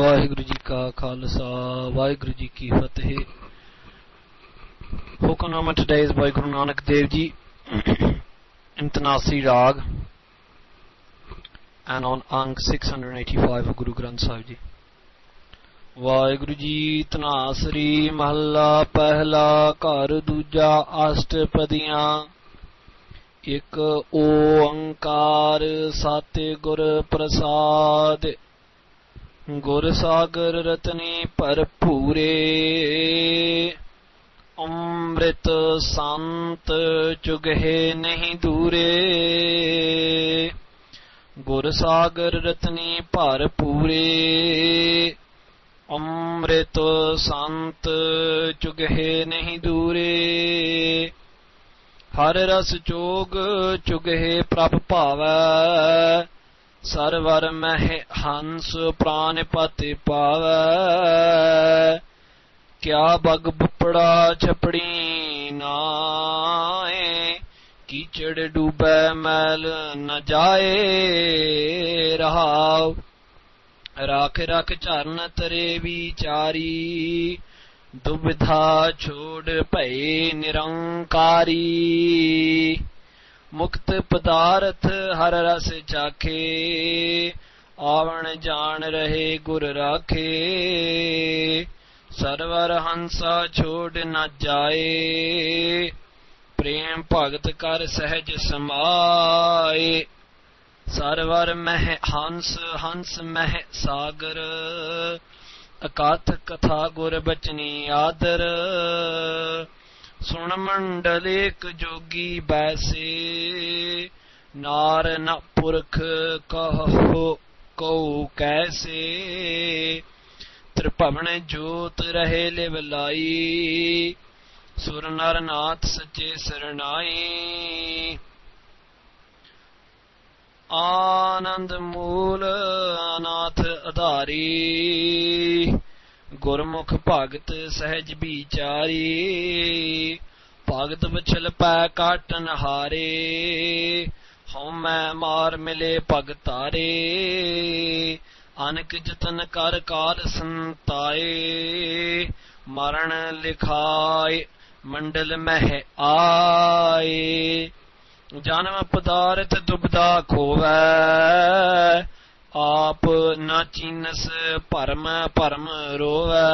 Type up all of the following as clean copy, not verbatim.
वाहिगुरु जी का खालसा वाहिगुरु जी की फतेह। Hukamnama today is by Guru Nanak Dev Ji in Tanasri Raag and on Ang 685 of Guru Granth Sahib Ji. Waheguru ji ਤਨਾਸਰੀ ਮਹੱਲਾ ਪਹਿਲਾ ਘਰ ਦੂਜਾ ਅਸ਼ਟਪਦੀਆਂ ਇੱਕ ਓੰਕਾਰ ਸਤ ਗੁਰ ਪ੍ਰਸਾਦ ਗੁਰ ਸਾਗਰ ਰਤਨੀ ਭਰਪੂਰੇ ਅੰਮ੍ਰਿਤ ਸੰਤ ਚੁਗਹਿ ਨਹੀਂ ਦੂਰੇ ਗੁਰ ਸਾਗਰ ਰਤਨੀ ਭਰਪੂਰੇ अमृत संत चुगहे नहीं दूरे हर रस चोग चुगहे प्रभ पावै सरवर मह हंस प्राण पति पावै क्या बग बुपड़ा छपड़ी नाए कीचड़ डूबे मैल न जाए रहाव राख राख चरण तरे विचारी दुविधा छोड़ भये निरंकारी मुक्त पदार्थ हर रस चाखे आवन जान रहे गुर राखे सरवर हंसा छोड़ न जाए प्रेम भगत कर सहज समाए सरवर मह हंस हंस मह सागर अकाथ कथा गुर बचनी आदर सुन मंडलेक जोगी बैसे नार न पुरख कहो को कैसे त्रिभवन जोत रहे लिवलाई सुर नर नाथ सचे सरनाई आनंद मूल अनाथ आधारी गुरमुख भगत सहज बिचारी भगत बछल पै काटन हारे हमै मार मिले भगतारे अनक जतन कर कार संताए मरण लिखाए मंडल मह आए जन्म पदार्थ दुबदा खोवै आप न चीनस परम परम रोवै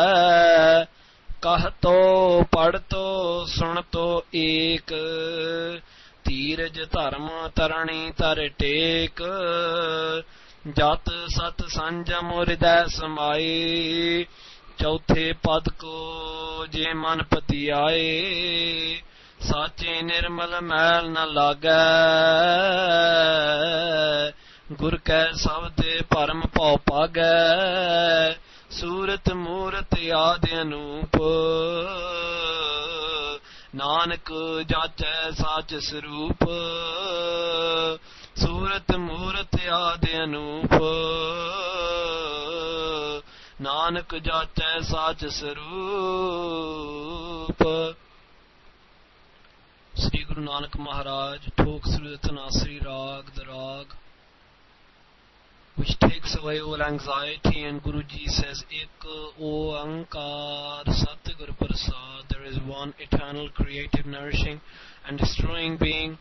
कह तो पढ़ तो सुन तो एक तीरज धर्म तरणी तर टेक जत सत संजम हृदय समाए चौथे पद को जे मन पति आए साचे निर्मल मैल न लागै गुर कै सबदे परम पाव पागै सूरत मूरत आदि अनूप नानक जाचै साच स्वरूप सूरत मूरत आदि अनूप नानक जाचै साच स्वरूप। श्री गुरु नानक महाराज talks through the Tanasri Raag, the Raag, which takes away all anxiety, and Guruji says, Ek Oankar Sat Guru Prasad, there is one eternal, creative, nourishing and destroying being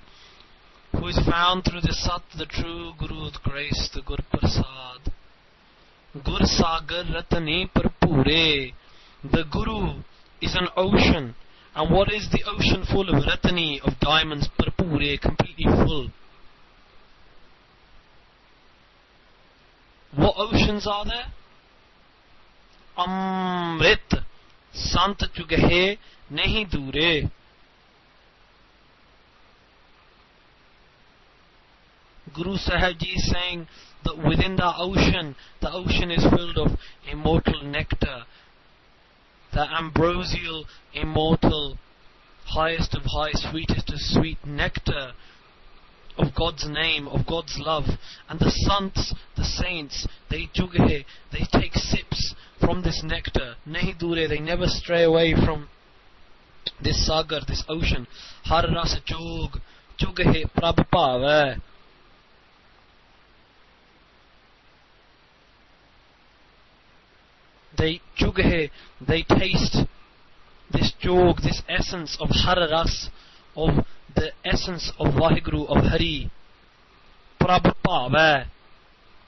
who is found through the Sat, the true Guru, the grace, the Guru Prasad. Gur Sagar Ratani Parpure, the Guru is an ocean. And what is the ocean full of? Ratani, of diamonds, parpure, completely full. What oceans are there? Amrit, Sant Chugahe, Nahi Dure. Guru Sahib Ji is saying that within the ocean is filled of immortal nectar. The ambrosial, immortal, highest of high, sweetest of sweet nectar of God's name, of God's love. And the sants, the saints, they chughe, they take sips from this nectar. Nahi dure, they never stray away from this sagar, this ocean. Har rasa chug, chughe prabh pavai. they chughe, they taste this jog, this essence of Har-ras, of the essence of Vaheguru, of Hari. Prabh Pave.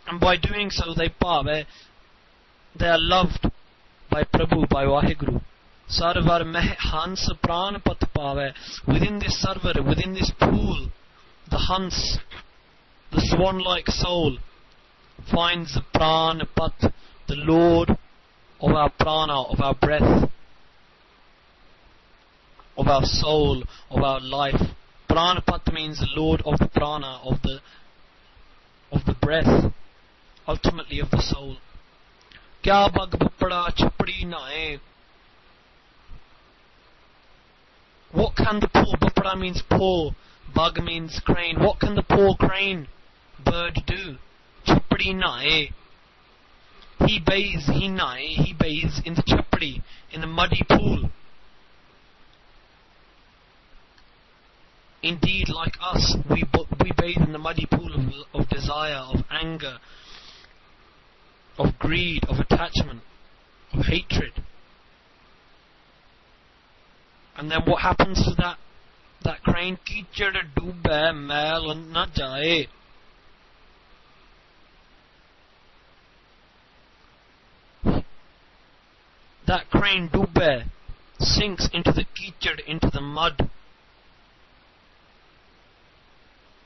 And by doing so they Pave, they are loved by Prabhu, by Vaheguru. Sarvar Meh Hans Pran Pat Pave. Within this sarvar, within this pool, the Hans, the swan-like soul, finds the Pran Pat, the Lord of our prana, of our breath, of our soul, of our life. Pranapat means the Lord of the prana, of the breath, ultimately of the soul. Kya bag bupra chapri nae? What can the poor, bupra means poor, bag means crane, what can the poor crane bird do? Chapri nae. He bathes, he nae, he bathes in the chapri, in the muddy pool. Indeed, like us, we bathe in the muddy pool of desire, of anger, of greed, of attachment, of hatred. And then what happens to that crane? Kichad doobe mail na jaye. That crane doobe sinks into the kichad, into the mud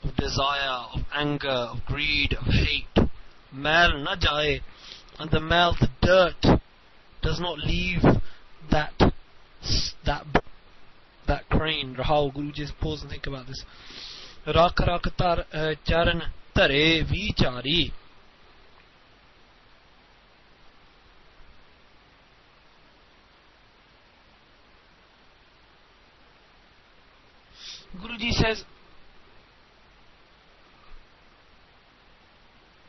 of desire, of anger, of greed, of hate. Mail na jaye. And the mail, the dirt, does not leave that crane. Rahul Guru, just pause and think about this. Rak rak charan tare vichari. Guruji says,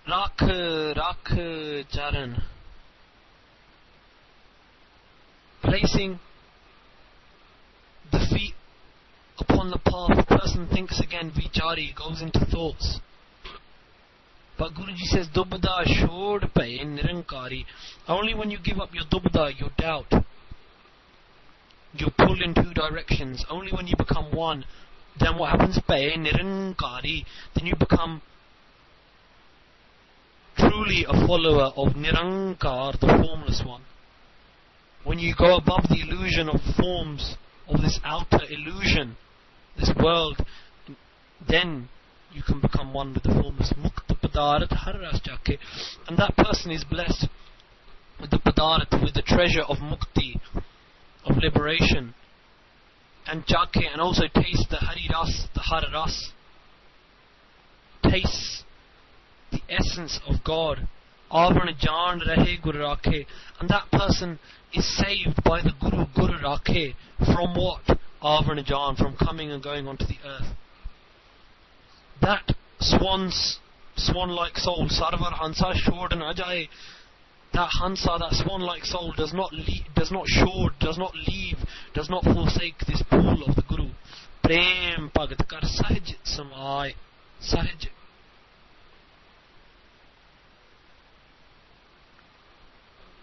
Rakh, Rakh, Charan. Placing the feet upon the path, the person thinks again, vichari, goes into thoughts. But Guruji says, Dubda shod paye nirankari. Only when you give up your dubda, your doubt, you pull in two directions. Only when you become one, then what happens? Paye nirankari. Then you become truly a follower of Nirankar, the formless one. When you go above the illusion of forms, of this outer illusion, this world, then you can become one with the formless. Mukta Padarat Harras Chake. And that person is blessed with the Padarat, with the treasure of Mukti, of liberation. And Chake, and also taste the Hari Ras, the Har Ras. Taste the essence of God. Avan Jaan Rahe Guru Rakhe. And that person is saved by the Guru, Guru Rakhe. From what? Avan Jaan, from coming and going onto the earth. That swan-like soul, Sarvar Hansa Shod Na Jaye. That Hansa, that swan-like soul does not leave, does not forsake this pool of the Guru. Prem Bhagat Kar Sahaj Samai. Sahaj.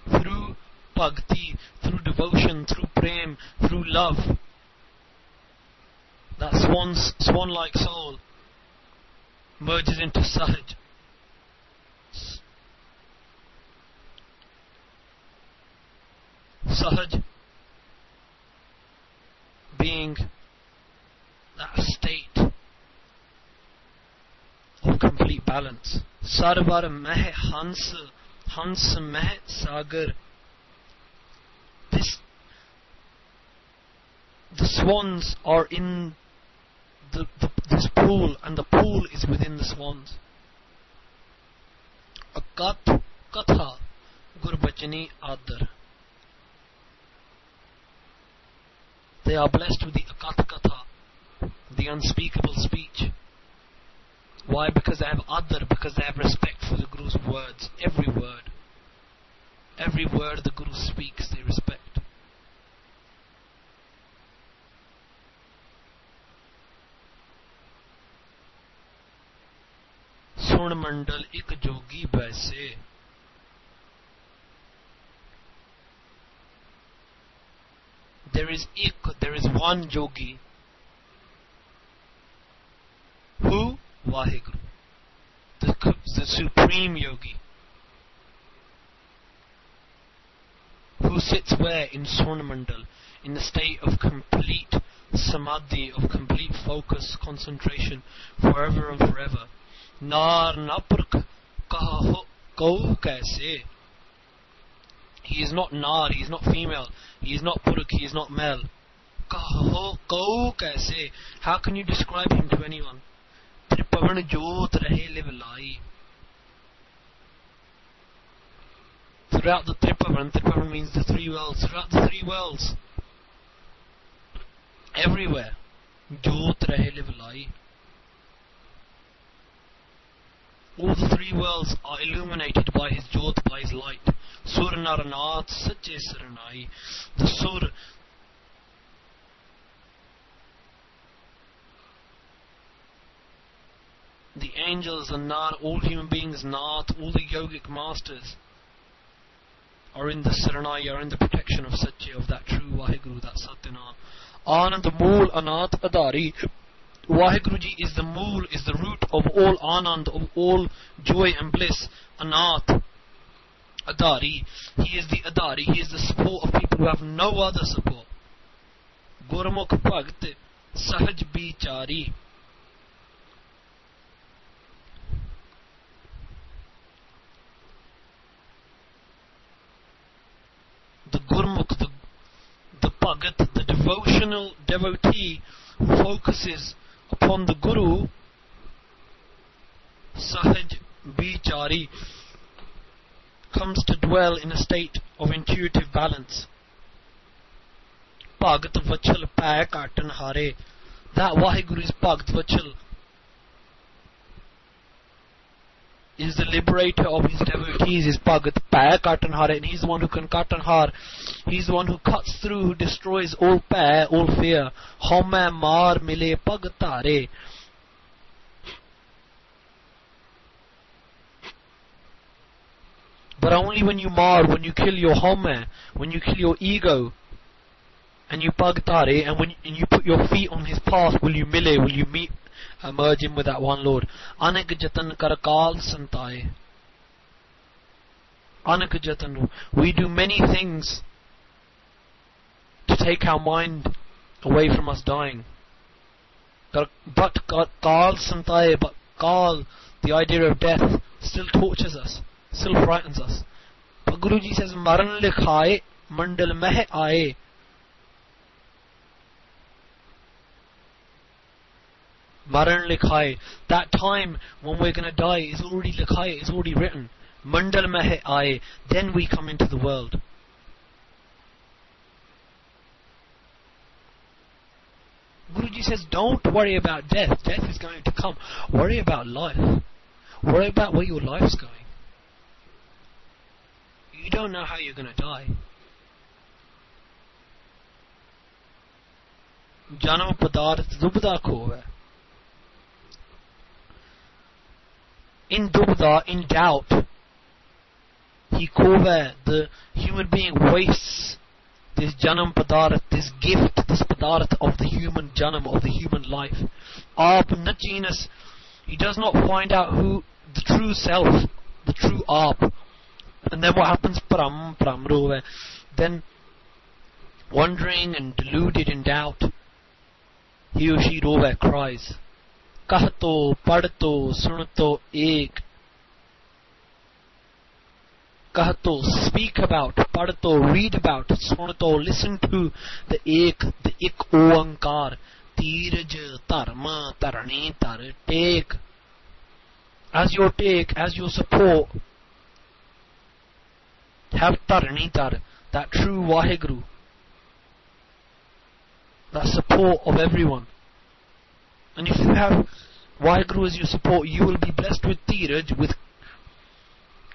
Through bhakti, through devotion, through prem, through love, that swan-like soul merges into Sahaj. Sahaj being that state of complete balance. Sarvar Meh Hans. Hans Meh Sagar. The swans are in this pool, and the pool is within the swans. Akat Katha Gurbachani Adar. They are blessed with the Akat Katha, the unspeakable speech. Why? Because they have adar, because they have respect for the Guru's words. Every word the Guru speaks, they respect. Sun mandal ik jogi baise. there is one yogi who Vaheguru, the supreme yogi, who sits where in Swarnamandal, in the state of complete samadhi, of complete focus, concentration, forever and forever. Naar naprak kaho kaise. He is not Nar, he is not female, he is not Puruk, he is not male. Kaho kau kaise. How can you describe him to anyone? Tripavan jyot rahe live lai. Throughout the Tripavan means the three worlds, throughout the three worlds, everywhere, jyot rahe live lai. All the three worlds are illuminated by his jyot, by his light. Sur Naranath Sache Saranai. The Sur, the angels, and Nar, all human beings, Nath, all the yogic masters are in the Saranai, are in the protection of Sache, of that true Vaheguru, that Satyanath. Anand Mool Anath Adari. Vaheguruji is the mool, is the root of all Anand, of all joy and bliss. Anath, Adari. He is the Adari, he is the support of people who have no other support. Gurmukh Bhakt Sahaj Bichari. The Gurmukh, the Bhakt, the devotional devotee who focuses upon the Guru, Sahaj Bichari, comes to dwell in a state of intuitive balance. Bhakt Vachal Pay Katan Hare. That Vaheguru is Bhakt Vachal, is the liberator of his devotees, is Bhakt Pay Katan Hare, and he's the one who can Katanhar, he's the one who cuts through, who destroys all pay, all fear. Home Mar Mile Bhagatare. But only when you mar, when you kill your home, when you kill your ego, and you Bhagatare, and when you put your feet on his path, will you mile, will you meet, merge him with that one Lord. Anakjatan karakal santai. Anakjatan. We do many things to take our mind away from us dying. But kal santai, but kal, the idea of death, still tortures us, still frightens us. But Guruji says, Maran likhaye, mandal meh aaye. Maran likhaye. That time when we're going to die is already likhaye, is already written. Mandal meh aaye. Then we come into the world. Guruji says, don't worry about death. Death is going to come. Worry about life. Worry about where your life's going. You don't know how you're going to die. Janam padarth dubda khove. In dubda, in doubt, he kove, the human being wastes this janam padarth, this gift, this padarth of the human janam, of the human life. Aap nachinas, he does not find out who the true self, the true Aap. And then what happens? Pram, pramrove. Then, wandering and deluded in doubt, he or she rove cries. Kahto, padto, sunto, ek. Kahto, speak about, padto, read about, sunto, listen to the ek oankar. Tiraj, tarma, tarani, tar, take. As your support, have Taranitar, that true Vaheguru, that support of everyone. And if you have Vaheguru as your support, you will be blessed with Tiraj, with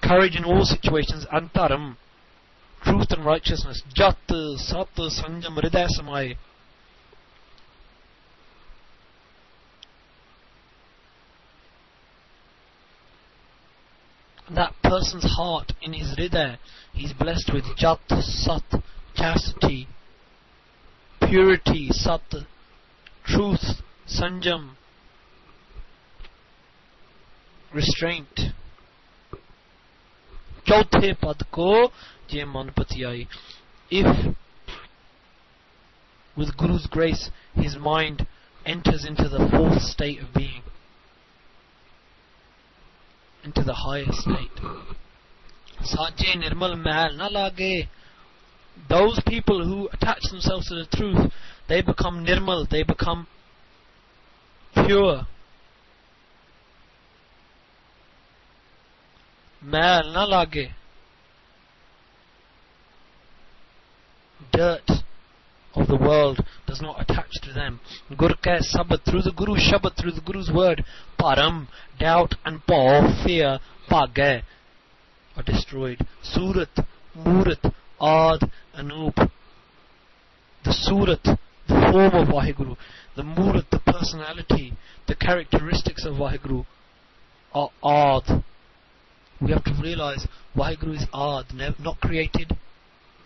courage in all situations, and Taram, truth and righteousness. Jat, Sat, Sanjam, Hriday Samay. That person's heart, in his Hriday, he's blessed with Jat, Sat, chastity, purity, sat, truth, sanjam, restraint. चौथे पद को जे मन पतियाई. If with Guru's grace his mind enters into the fourth state of being, into the higher state. Saje nirmal mahal na lage. Those people who attach themselves to the truth, they become nirmal, they become pure. Mail na lage, dirt of the world does not attach to them. Gur ke sabat, through the Guru Shabad, through the Guru's word. Param, doubt and paw, fear, page, are destroyed. Surat, Murat, Ad, Anup. The Surat, the form of Vaheguru. The Murat, the personality, the characteristics of Vaheguru are Ad. We have to realize Vaheguru is Ad, not created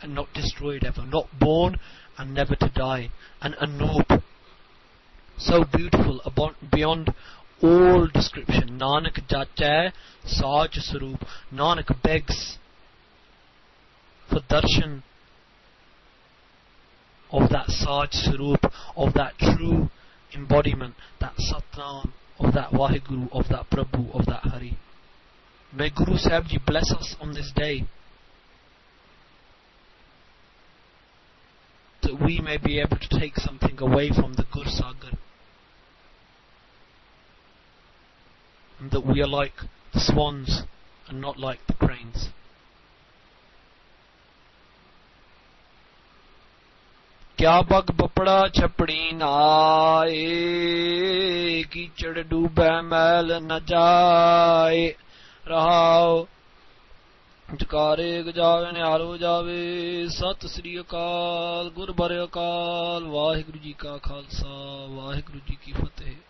and not destroyed ever, not born and never to die, and Anup, so beautiful beyond all description. Nanak jache Saj Sarup, Nanak begs for darshan of that Saj Sarup, of that true embodiment, that Satnam, of that Vaheguru, of that Prabhu, of that Hari. May Guru Sahib Ji bless us on this day, that we may be able to take something away from the Gur Sagar, and that we are like the swans and not like the cranes. Kya bag bapda chapdi na e, kichad dooba mail na jaye. Rahao Jukare Gajave Niharo Jave. Sat Sri Akal, Gurbare Akal. Vaheguru Ji Ka Khalsa, Vaheguru Ji Ki Fateh.